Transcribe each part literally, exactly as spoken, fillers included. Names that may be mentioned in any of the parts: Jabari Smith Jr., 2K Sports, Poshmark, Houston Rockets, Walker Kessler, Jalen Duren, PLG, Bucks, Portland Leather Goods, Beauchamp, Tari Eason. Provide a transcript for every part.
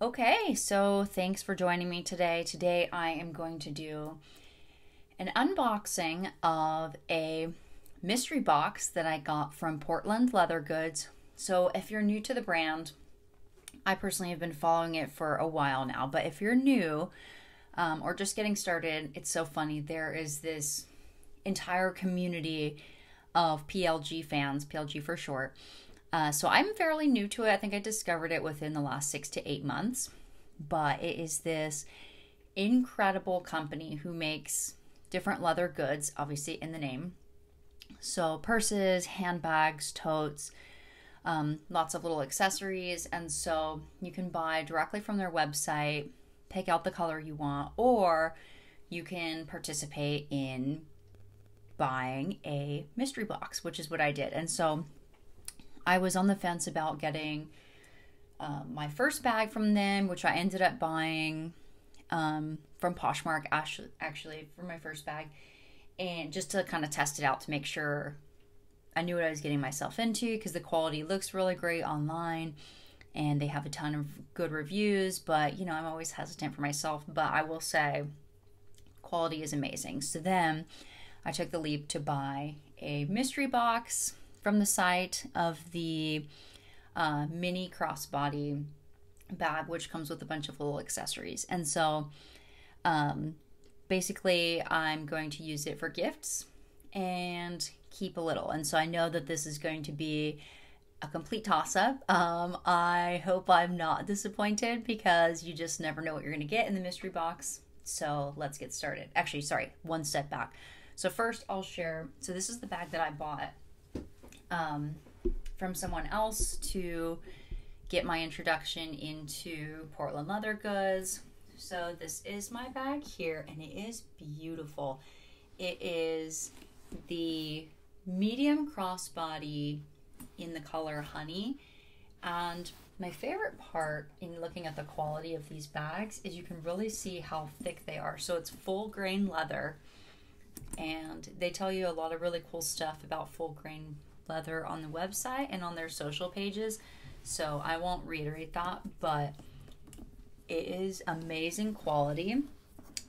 Okay, so thanks for joining me today. Today I am going to do an unboxing of a mystery box that I got from Portland Leather Goods. So if you're new to the brand, I personally have been following it for a while now, but if you're new um, or just getting started, it's so funny. There is this entire community of P L G fans, P L G for short. Uh, so I'm fairly new to it. I think I discovered it within the last six to eight months, but it is this incredible company who makes different leather goods, obviously in the name. So purses, handbags, totes, um, lots of little accessories. And so you can buy directly from their website, pick out the color you want, or you can participate in buying a mystery box, which is what I did. And so I was on the fence about getting uh, my first bag from them, which I ended up buying um, from Poshmark actually for my first bag, and just to kind of test it out to make sure I knew what I was getting myself into, because the quality looks really great online and they have a ton of good reviews, but you know, I'm always hesitant for myself, but I will say quality is amazing. So then I took the leap to buy a mystery box from the site of the uh, mini crossbody bag, which comes with a bunch of little accessories. And so um, basically I'm going to use it for gifts and keep a little. And so I know that this is going to be a complete toss-up. Um, I hope I'm not disappointed, because you just never know what you're going to get in the mystery box. So let's get started. Actually, sorry, one step back. So first I'll share, so this is the bag that I bought Um, from someone else to get my introduction into Portland Leather Goods. So this is my bag here, and it is beautiful. It is the medium crossbody in the color honey. And my favorite part in looking at the quality of these bags is you can really see how thick they are. So it's full grain leather, and they tell you a lot of really cool stuff about full grain leather on the website and on their social pages, so I won't reiterate that, but it is amazing quality.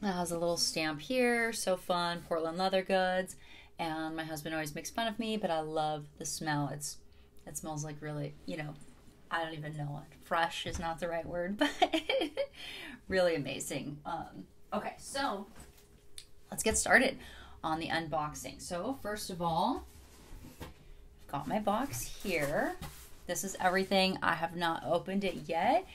It has a little stamp here, so fun, Portland Leather Goods, and my husband always makes fun of me, but I love the smell. It's it smells like, really, you know, I don't even know it. Fresh is not the right word, but really amazing. Um, okay, so let's get started on the unboxing. So first of all, got my box here. This is everything. I have not opened it yet.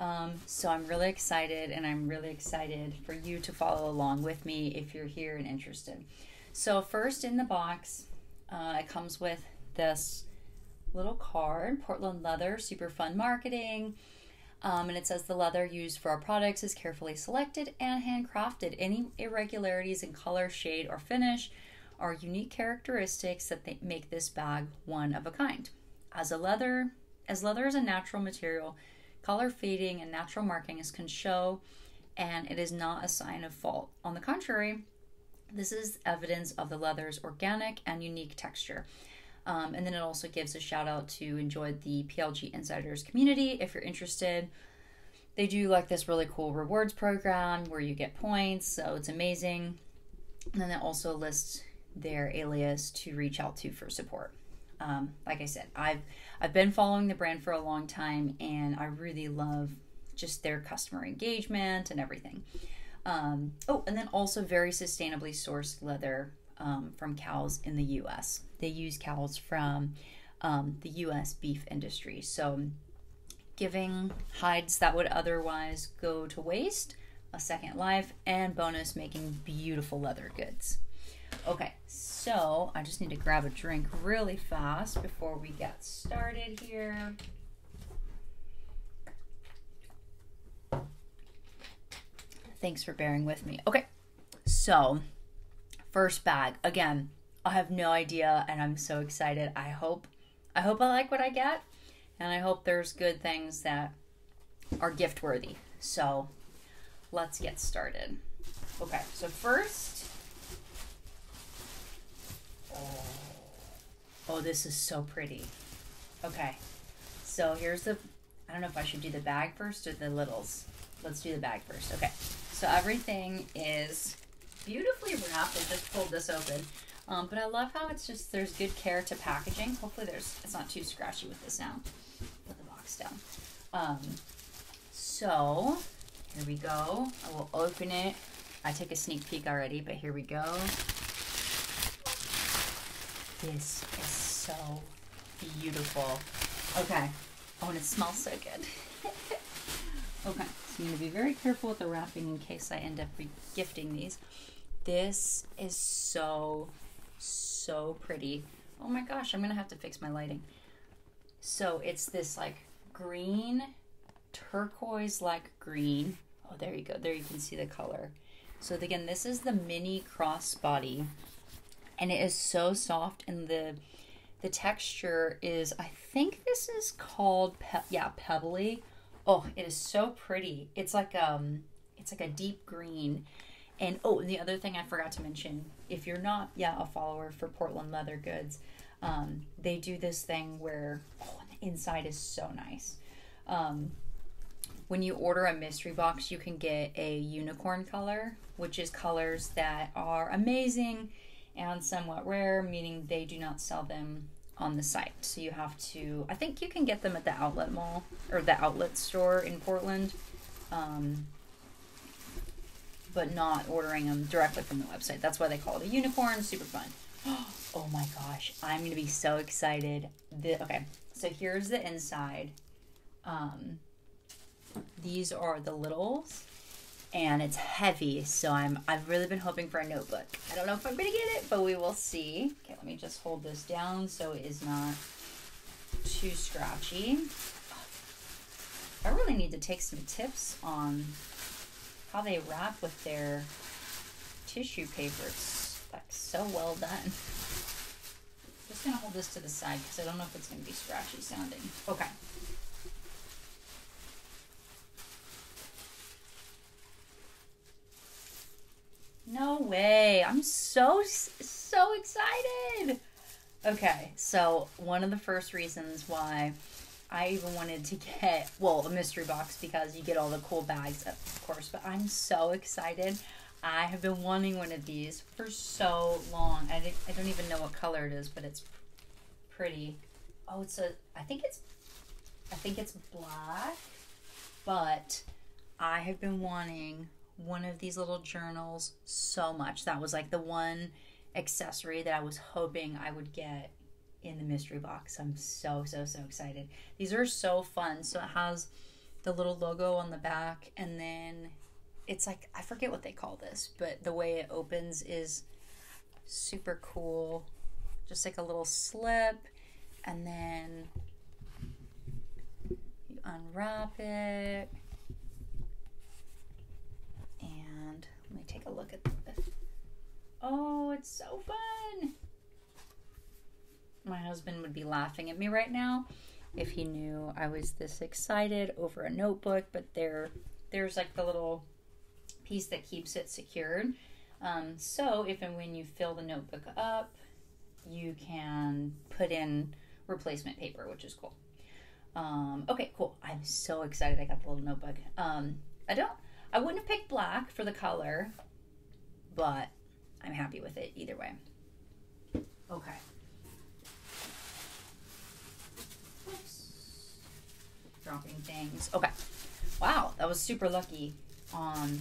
Um, so I'm really excited, and I'm really excited for you to follow along with me if you're here and interested. So first in the box, uh, it comes with this little card, Portland Leather, Super Fun Marketing. Um, and it says the leather used for our products is carefully selected and handcrafted. Any irregularities in color, shade, or finish are unique characteristics that they make this bag one of a kind. As a leather, as leather is a natural material, color fading and natural markings can show, and it is not a sign of fault. On the contrary, this is evidence of the leather's organic and unique texture. Um, and then it also gives a shout out to enjoy the P L G Insiders community. If you're interested, they do like this really cool rewards program where you get points, so it's amazing. And then it also lists their alias to reach out to for support. Um, like I said, I've I've been following the brand for a long time, and I really love just their customer engagement and everything. Um, oh, and then also very sustainably sourced leather um, from cows in the U S They use cows from um, the U S beef industry, so giving hides that would otherwise go to waste a second life, and bonus making beautiful leather goods. Okay, so I just need to grab a drink really fast before we get started here. Thanks for bearing with me. Okay, so first bag. Again, I have no idea, and I'm so excited. I hope I hope I like what I get, and I hope there's good things that are gift worthy. So let's get started. Okay, so first, oh, this is so pretty. Okay, so here's the I don't know if I should do the bag first or the littles. Let's do the bag first. Okay, so everything is beautifully wrapped. I just pulled this open. Um, but I love how it's just, there's good care to packaging. Hopefully there's, it's not too scratchy with this now. Put the box down. Um, so here we go. I will open it. I took a sneak peek already, but here we go. This is so beautiful. Okay. Oh, and it smells so good. Okay. So I'm going to be very careful with the wrapping in case I end up re-gifting these. This is so, so pretty. Oh my gosh, I'm going to have to fix my lighting. So it's this like green, turquoise-like green. Oh, there you go. There you can see the color. So again, this is the mini crossbody. And it is so soft, and the the texture is, I think this is called pe yeah pebbly. Oh, it is so pretty. It's like um, it's like a deep green. And oh, and the other thing I forgot to mention, if you're not yeah a follower for Portland Leather Goods, um, they do this thing where oh, the inside is so nice. Um, when you order a mystery box, you can get a unicorn color, which is colors that are amazing and somewhat rare, meaning they do not sell them on the site. So you have to, I think you can get them at the outlet mall or the outlet store in Portland, um, but not ordering them directly from the website. That's why they call it a unicorn. Super fun. Oh my gosh, I'm gonna be so excited. The, okay, so here's the inside. Um, these are the littles. And it's heavy, so I'm, I've really been hoping for a notebook. I don't know if I'm going to get it, but we will see. Okay, let me just hold this down so it is not too scratchy. I really need to take some tips on how they wrap with their tissue papers. That's so well done. I'm just going to hold this to the side because I don't know if it's going to be scratchy sounding. Okay. No way. I'm so, so excited. Okay. So one of the first reasons why I even wanted to get, well, a mystery box, because you get all the cool bags, of course, but I'm so excited. I have been wanting one of these for so long. I, think, I don't even know what color it is, but it's pretty. Oh, it's a, I think it's, I think it's black, but I have been wanting one of these little journals so much. That was like the one accessory that I was hoping I would get in the mystery box. I'm so, so, so excited. These are so fun. So it has the little logo on the back, and then it's like, I forget what they call this, but the way it opens is super cool. Just like a little slip, and then you unwrap it. Let me take a look at this. Oh, it's so fun. My husband would be laughing at me right now if he knew I was this excited over a notebook, but there, there's like the little piece that keeps it secured. Um, so if and when you fill the notebook up, you can put in replacement paper, which is cool. Um, okay, cool. I'm so excited I got the little notebook. Um, I don't... I wouldn't have picked black for the color, but I'm happy with it either way. Okay. Oops. Dropping things. Okay. Wow, that was super lucky on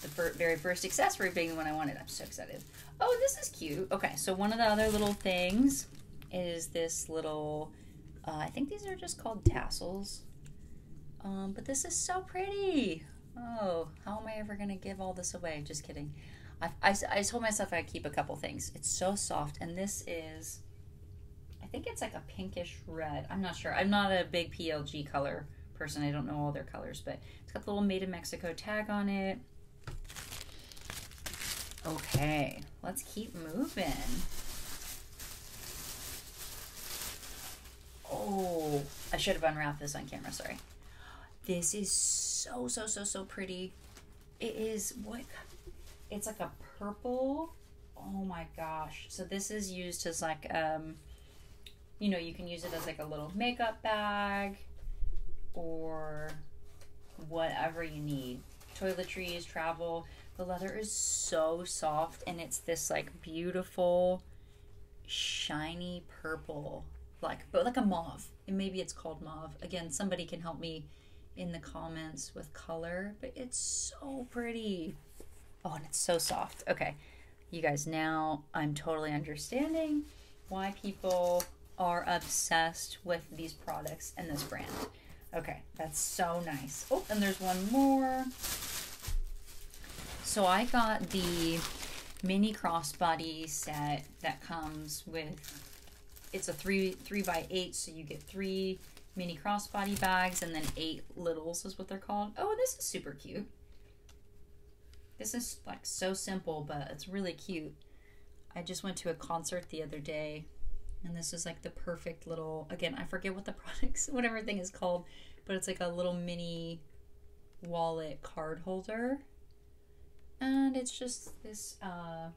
the fir- very first accessory being the one I wanted. I'm so excited. Oh, this is cute. Okay, so one of the other little things is this little, uh, I think these are just called tassels, um, but this is so pretty. Oh, how am I ever going to give all this away? Just kidding. I, I, I told myself I'd keep a couple things. It's so soft. And this is, I think it's like a pinkish red. I'm not sure. I'm not a big P L G color person. I don't know all their colors, but it's got the little Made in Mexico tag on it. Okay, let's keep moving. Oh, I should have unwrapped this on camera. Sorry. This is so, so, so, so pretty. It is, what? It's like a purple. Oh my gosh. So this is used as like, um, you know, you can use it as like a little makeup bag. or whatever you need. Toiletries, travel. The leather is so soft, and it's this like beautiful shiny purple, like, but like a mauve, and maybe it's called mauve. Again, somebody can help me in the comments with color, but it's so pretty. Oh, and it's so soft. Okay, you guys, now I'm totally understanding why people are obsessed with these products and this brand. Okay, that's so nice. Oh, and there's one more. So I got the mini crossbody set that comes with, it's a three three by eight, so you get three mini crossbody bags and then eight littles is what they're called. Oh, and this is super cute. This is like so simple, but it's really cute. I just went to a concert the other day, and this is like the perfect little, again, I forget what the products, whatever thing is called, but it's like a little mini wallet card holder. And it's just this uh,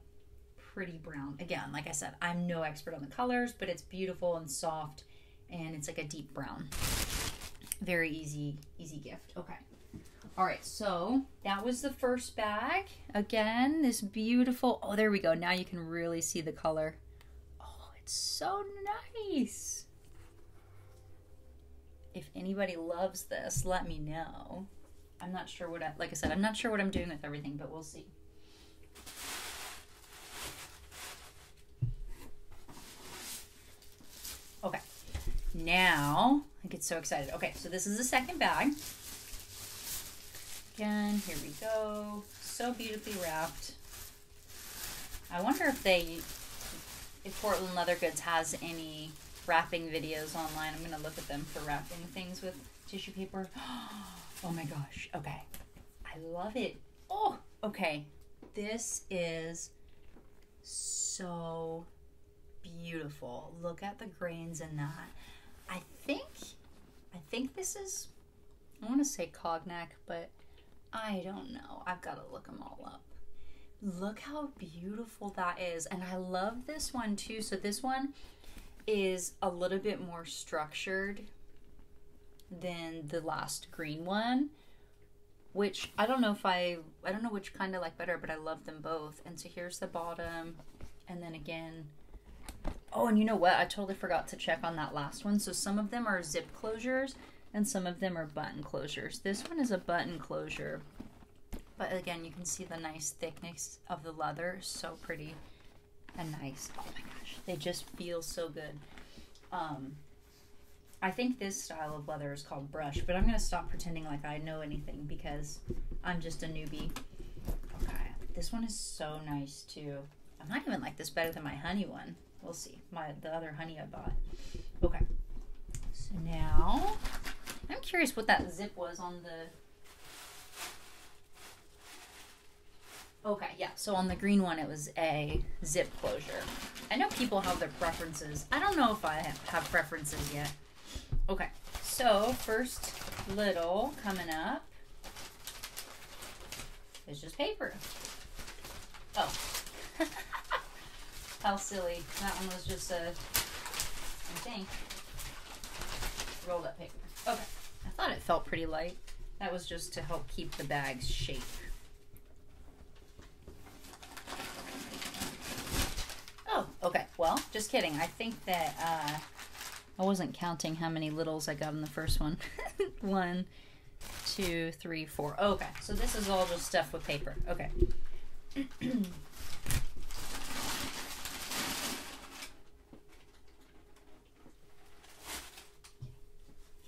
pretty brown. Again, like I said, I'm no expert on the colors, but it's beautiful and soft, and it's like a deep brown. Very easy, easy gift. Okay. All right, so that was the first bag. Again, this beautiful, oh, there we go. Now you can really see the color. Oh, it's so nice. If anybody loves this, let me know. I'm not sure what I, like I said, I'm not sure what I'm doing with everything, but we'll see. Okay, now I get so excited. Okay, so this is the second bag. Again, here we go. So beautifully wrapped. I wonder if they, if Portland Leather Goods has any wrapping videos online. I'm gonna look at them for wrapping things with tissue paper. Oh my gosh. Okay. I love it. Oh, okay. This is so beautiful. Look at the grains in that. I think, I think this is, I want to say cognac, but I don't know. I've got to look them all up. Look how beautiful that is. And I love this one too. So this one is a little bit more structured than the last green one, which I don't know if I I don't know which kind I like better, but I love them both. And so here's the bottom, and then again, oh, and you know what, I totally forgot to check on that last one. So some of them are zip closures and some of them are button closures. This one is a button closure, but again, you can see the nice thickness of the leather. So pretty and nice. Oh my gosh, they just feel so good. um I think this style of leather is called brush, but I'm going to stop pretending like I know anything because I'm just a newbie. Okay, this one is so nice too. I might even like this better than my honey one. We'll see, my the other honey I bought. Okay, so now I'm curious what that zip was on the... Okay, yeah, so on the green one it was a zip closure. I know people have their preferences. I don't know if I have preferences yet. Okay, so first little coming up is just paper. Oh, how silly. That one was just a, I think, rolled up paper. Okay, I thought it felt pretty light. That was just to help keep the bag's shape. Oh, okay, well, just kidding. I think that, uh, I wasn't counting how many littles I got in the first one. One, two, three, four. Okay, so this is all just stuff with paper. Okay.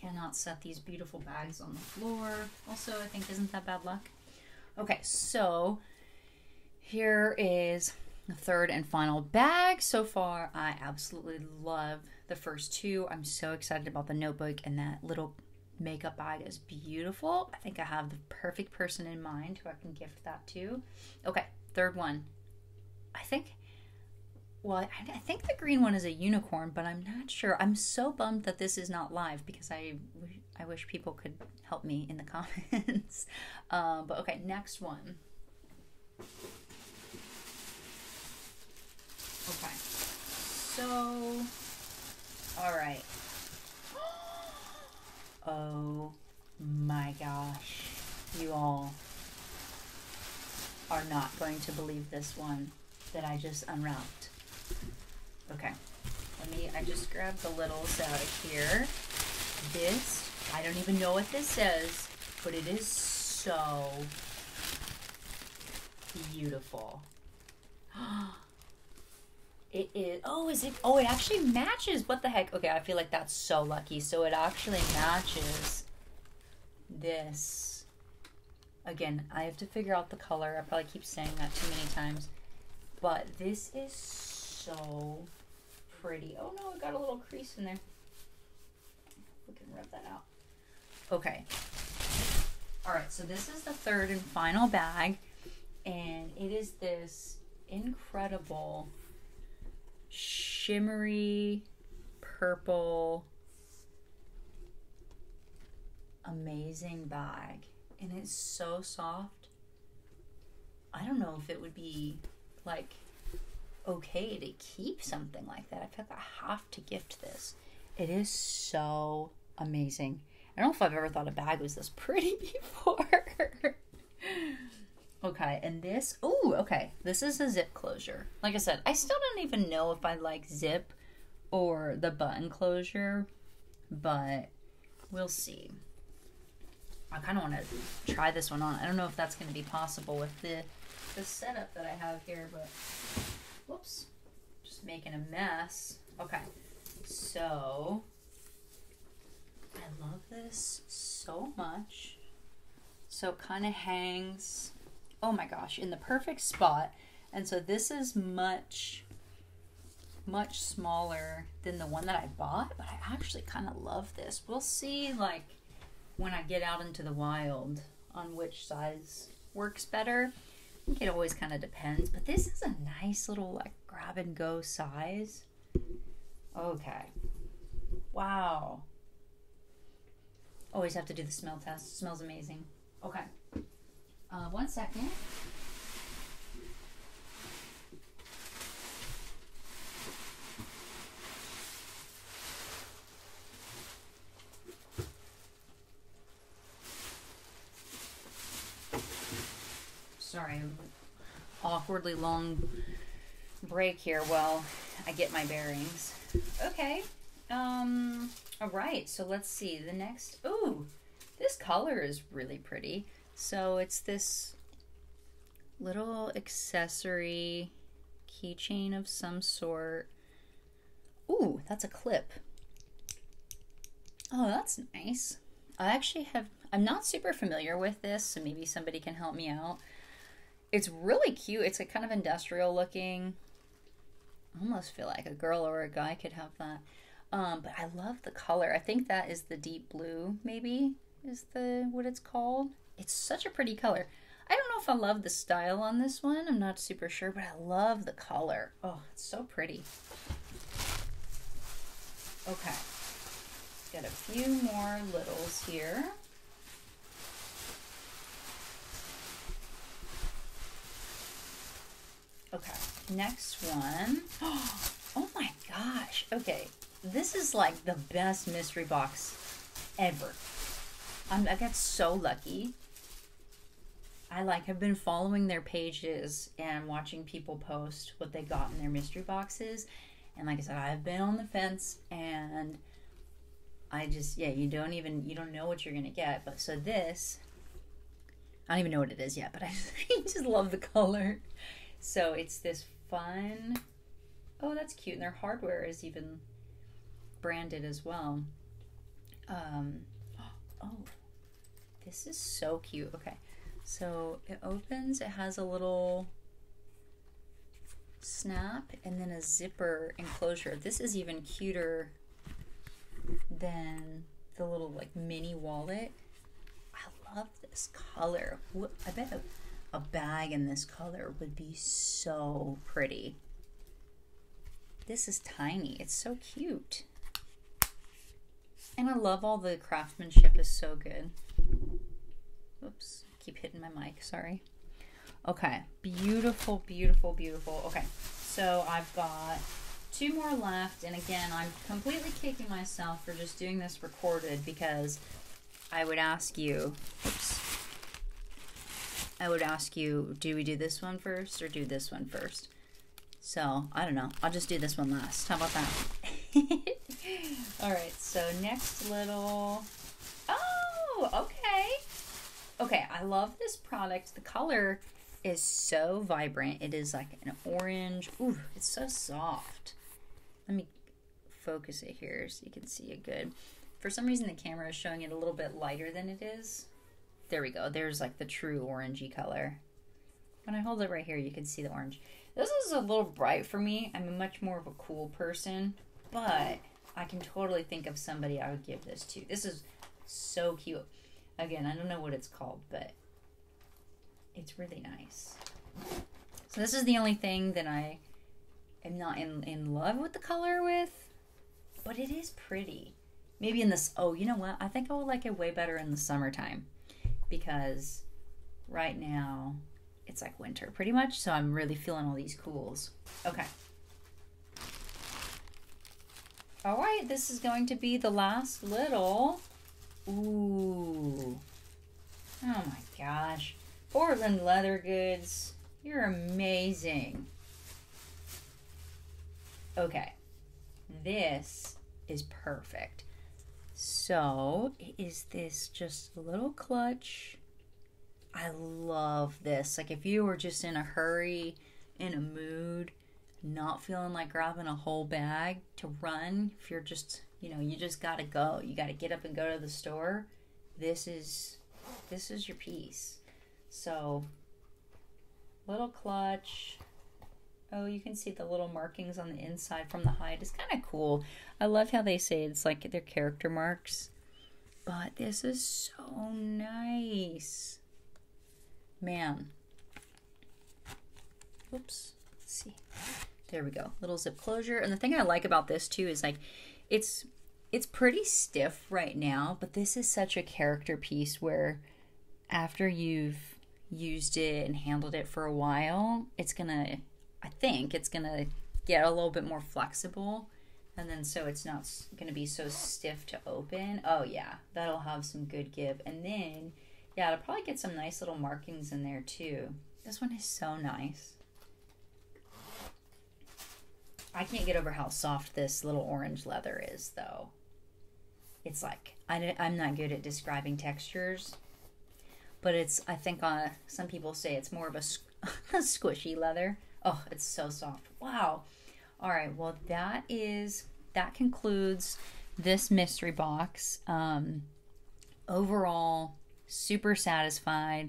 Cannot set these beautiful bags on the floor. Also, I think, isn't that bad luck? Okay, so here is the third and final bag. So far, I absolutely love the first two. I'm so excited about the notebook, and that little makeup bag is beautiful. I think I have the perfect person in mind who I can gift that to. Okay, third one. I think, well, I think the green one is a unicorn, but I'm not sure. I'm so bummed that this is not live because I, I wish people could help me in the comments. Uh, but okay, next one. Okay, so, all right. Oh My gosh, you all are not going to believe this one that I just unwrapped. Okay, let me, I just grabbed the littles out of here. This, I don't even know what this says, but it is so beautiful. It is, oh, is it, oh, it actually matches. What the heck? Okay, I feel like that's so lucky. So it actually matches this. Again, I have to figure out the color. I probably keep saying that too many times. But this is so pretty. Oh no, it got a little crease in there. We can rub that out. Okay. All right, so this is the third and final bag. And it is this incredible shimmery purple amazing bag, and it's so soft. I don't know if it would be like okay to keep something like that. I feel like I have to gift this. It is so amazing. I don't know if I've ever thought a bag was this pretty before. Okay, and this, oh, okay, this is a zip closure. Like I said, I still don't even know if I like zip or the button closure, but we'll see. I kind of want to try this one on. I don't know if that's going to be possible with the, the setup that I have here, but whoops, just making a mess. Okay, so I love this so much. So it kind of hangs... Oh my gosh, in the perfect spot. And so this is much, much smaller than the one that I bought, but I actually kind of love this. We'll see like when I get out into the wild on which size works better. I think it always kind of depends, but this is a nice little like grab and go size. Okay, wow. Always have to do the smell test, it smells amazing. Okay. Uh, one second. Sorry, awkwardly long break here while I get my bearings. Okay. Um. All right. So let's see the next. Ooh, this color is really pretty. So it's this little accessory keychain of some sort. Ooh, that's a clip. Oh, that's nice. I actually have, I'm not super familiar with this, so maybe somebody can help me out. It's really cute. It's like kind of industrial looking. I almost feel like a girl or a guy could have that. Um, but I love the color. I think that is the deep blue, maybe, is the what it's called. It's such a pretty color. I don't know if I love the style on this one. I'm not super sure, but I love the color. Oh, it's so pretty. Okay. Got a few more littles here. Okay. Next one. Oh my gosh. Okay. This is like the best mystery box ever. I'm, I got so lucky. I like have been following their pages and watching people post what they got in their mystery boxes. And like I said, I've been on the fence and I just, yeah, you don't even, you don't know what you're going to get. But so this, I don't even know what it is yet, but I just, I just love the color. So it's this fun, oh, that's cute. And their hardware is even branded as well. Um, oh, this is so cute. Okay, so it opens, it has a little snap and then a zipper enclosure. This is even cuter than the little like mini wallet. I love this color. I bet a, a bag in this color would be so pretty. This is tiny, it's so cute. And I love all the craftsmanship is so good. Oops, keep hitting my mic, sorry. Okay, beautiful, beautiful, beautiful. Okay, so I've got two more left. And again, I'm completely kicking myself for just doing this recorded because I would ask you, oops, I would ask you, do we do this one first or do this one first? So, I don't know. I'll just do this one last. How about that? Alright, so next little... Oh, okay. Okay, I love this product. The color is so vibrant. It is like an orange. Ooh, it's so soft. Let me focus it here so you can see it good. For some reason, the camera is showing it a little bit lighter than it is. There we go. There's like the true orangey color. When I hold it right here, you can see the orange. This is a little bright for me. I'm much more of a cool person, but I can totally think of somebody I would give this to. This is so cute. Again, I don't know what it's called, but it's really nice. So this is the only thing that I am not in, in love with the color with, but it is pretty. Maybe in this, oh, you know what? I think I would like it way better in the summertime because right now, it's like winter pretty much, so I'm really feeling all these cools. Okay. All right, this is going to be the last little. Ooh. Oh my gosh. Portland Leather Goods, you're amazing. Okay. This is perfect. So it is this just little clutch. I love this. Like if you were just in a hurry, in a mood, not feeling like grabbing a whole bag to run, if you're just, you know, you just gotta go. You gotta get up and go to the store. This is, this is your piece. So, little clutch. Oh, you can see the little markings on the inside from the hide. It's kind of cool. I love how they say it's like their character marks. But this is so nice. Man. Oops. Let's see. There we go. Little zip closure. And the thing I like about this too is like it's it's pretty stiff right now, but this is such a character piece where after you've used it and handled it for a while, it's gonna I think it's gonna get a little bit more flexible, and then so it's not gonna be so stiff to open. Oh yeah, that'll have some good give. And then yeah, it'll probably get some nice little markings in there too. This one is so nice. I can't get over how soft this little orange leather is though. It's like, I, I'm not good at describing textures, but it's, I think uh, some people say it's more of a, a squishy leather. Oh, it's so soft. Wow. All right, well that is, that concludes this mystery box. Um, overall, super satisfied.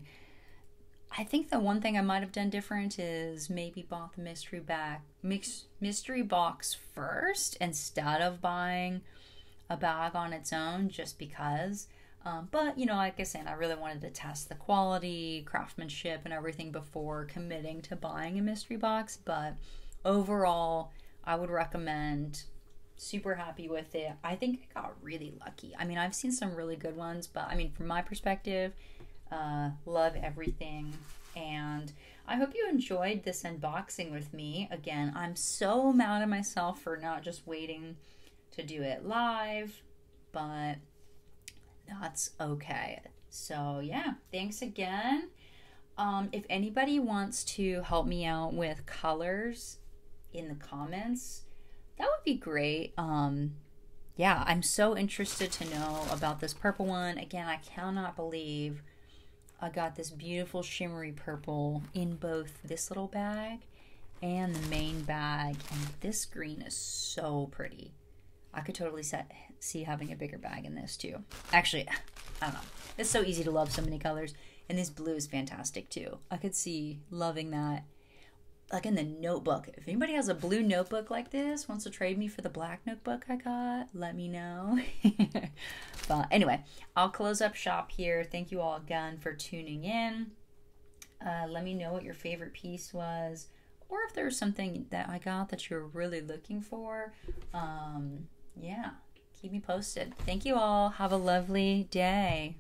I think the one thing I might have done different is maybe bought the mystery bag, mix, mystery box first instead of buying a bag on its own just because. Um, but, you know, like I said, I really wanted to test the quality, craftsmanship, and everything before committing to buying a mystery box. But overall, I would recommend. Super happy with it. I think I got really lucky. I mean, I've seen some really good ones, but I mean, from my perspective, uh, love everything. And I hope you enjoyed this unboxing with me. Again, I'm so mad at myself for not just waiting to do it live, but that's okay. So yeah, thanks again. Um, if anybody wants to help me out with colors in the comments, that would be great. Um, yeah, I'm so interested to know about this purple one. Again, I cannot believe I got this beautiful shimmery purple in both this little bag and the main bag. And this green is so pretty. I could totally set, see having a bigger bag in this too. Actually, I don't know. It's so easy to love so many colors. And this blue is fantastic too. I could see loving that. Like in the notebook. If anybody has a blue notebook like this, wants to trade me for the black notebook I got, let me know. But anyway, I'll close up shop here. Thank you all again for tuning in. Uh, let me know what your favorite piece was, or if there was something that I got that you're really looking for. Um, yeah, keep me posted. Thank you all. Have a lovely day.